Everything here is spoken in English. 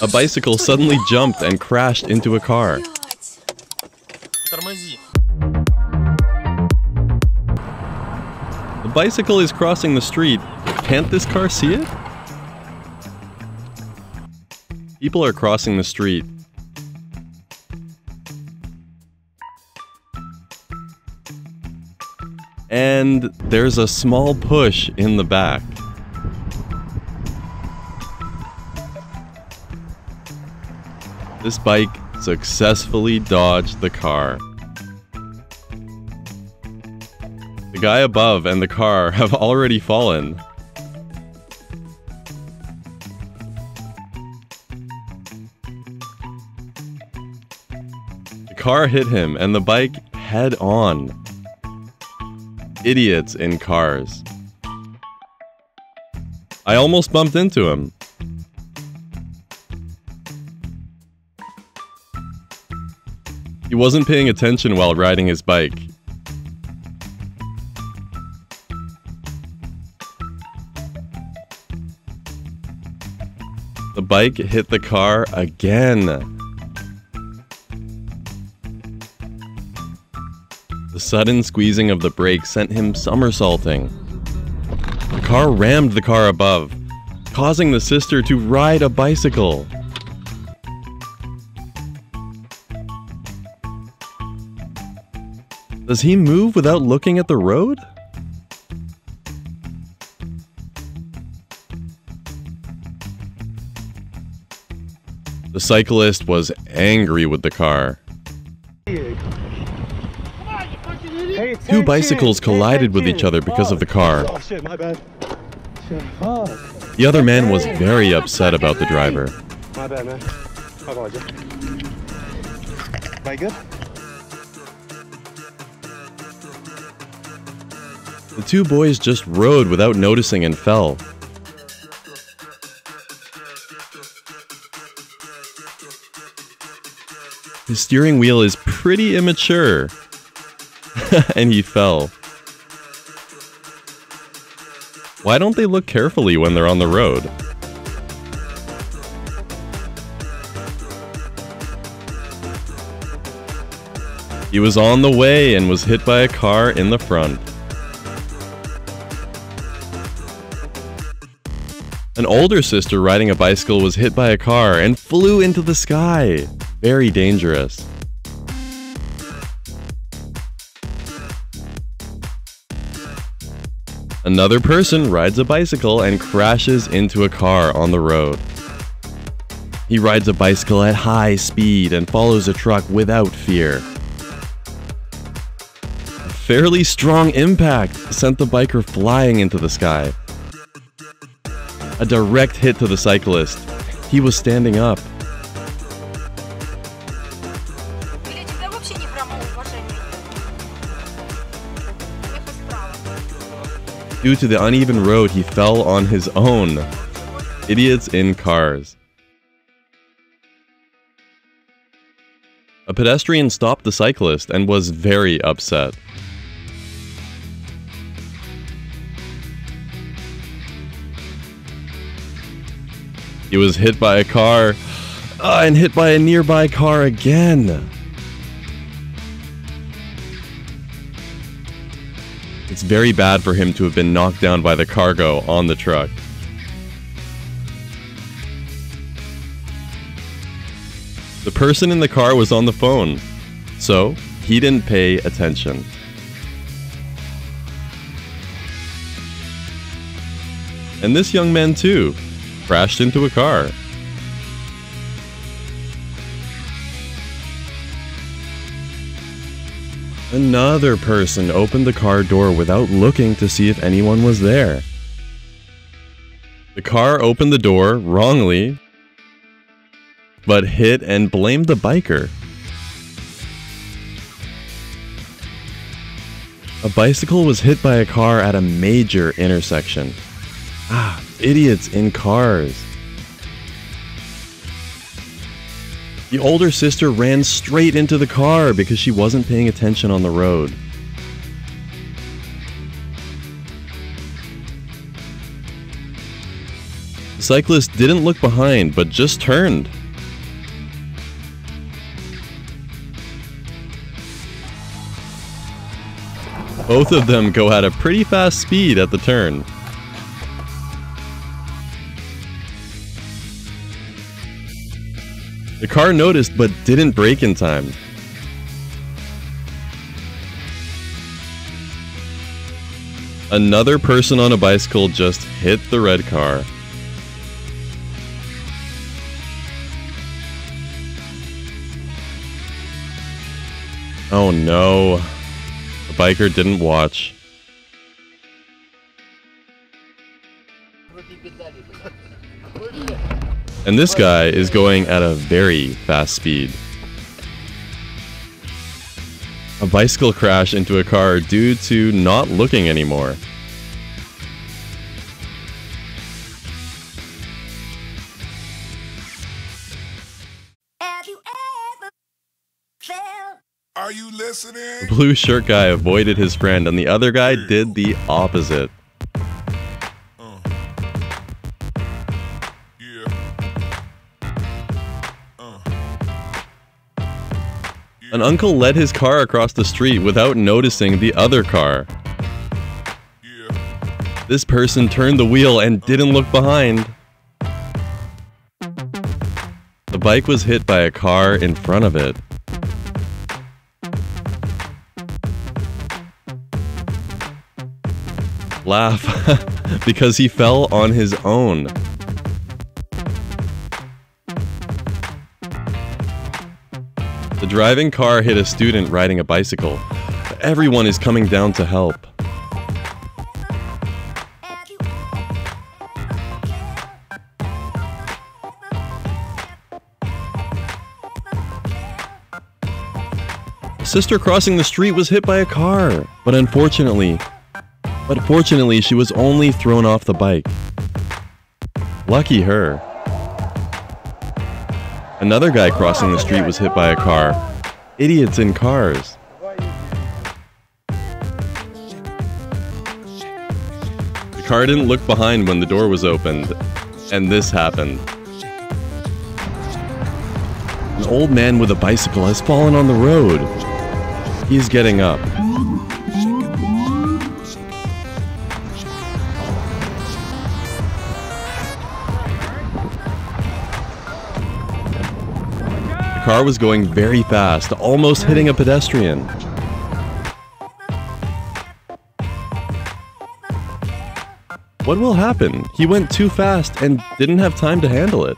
A bicycle suddenly jumped and crashed into a car. The bicycle is crossing the street. Can't this car see it? People are crossing the street. And there's a small push in the back. This bike successfully dodged the car. The guy above and the car have already fallen. The car hit him and the bike head on. Idiots in cars. I almost bumped into him. He wasn't paying attention while riding his bike. The bike hit the car again. The sudden squeezing of the brake sent him somersaulting. The car rammed the car above, causing the sister to ride a bicycle. Does he move without looking at the road? The cyclist was angry with the car. Two bicycles collided with each other because of the car. The other man was very upset about the driver. The two boys just rode without noticing and fell. His steering wheel is pretty immature, and he fell. Why don't they look carefully when they're on the road? He was on the way and was hit by a car in the front. An older sister riding a bicycle was hit by a car and flew into the sky. Very dangerous. Another person rides a bicycle and crashes into a car on the road. He rides a bicycle at high speed and follows a truck without fear. A fairly strong impact sent the biker flying into the sky. A direct hit to the cyclist. He was standing up. Due to the uneven road, he fell on his own. Idiots in cars. A pedestrian stopped the cyclist and was very upset. He was hit by a car, and hit by a nearby car again. It's very bad for him to have been knocked down by the cargo on the truck. The person in the car was on the phone, so he didn't pay attention. And this young man too crashed into a car. Another person opened the car door without looking to see if anyone was there. The car opened the door wrongly, but hit and blamed the biker. A bicycle was hit by a car at a major intersection. Ah, idiots in cars. The older sister ran straight into the car because she wasn't paying attention on the road. The cyclist didn't look behind but just turned. Both of them go at a pretty fast speed at the turn. The car noticed but didn't brake in time. Another person on a bicycle just hit the red car. Oh no, the biker didn't watch. And this guy is going at a very fast speed. A bicycle crash into a car due to not looking anymore. Have you ever felt? Are you listening? The blue shirt guy avoided his friend and the other guy did the opposite. An uncle led his car across the street without noticing the other car. This person turned the wheel and didn't look behind. The bike was hit by a car in front of it. Laugh, because he fell on his own. The driving car hit a student riding a bicycle. Everyone is coming down to help. A sister crossing the street was hit by a car, but fortunately she was only thrown off the bike. Lucky her. Another guy crossing the street was hit by a car. Idiots in cars. The car didn't look behind when the door was opened, and this happened. An old man with a bicycle has fallen on the road. He's getting up. The car was going very fast, almost hitting a pedestrian. What will happen? He went too fast and didn't have time to handle it.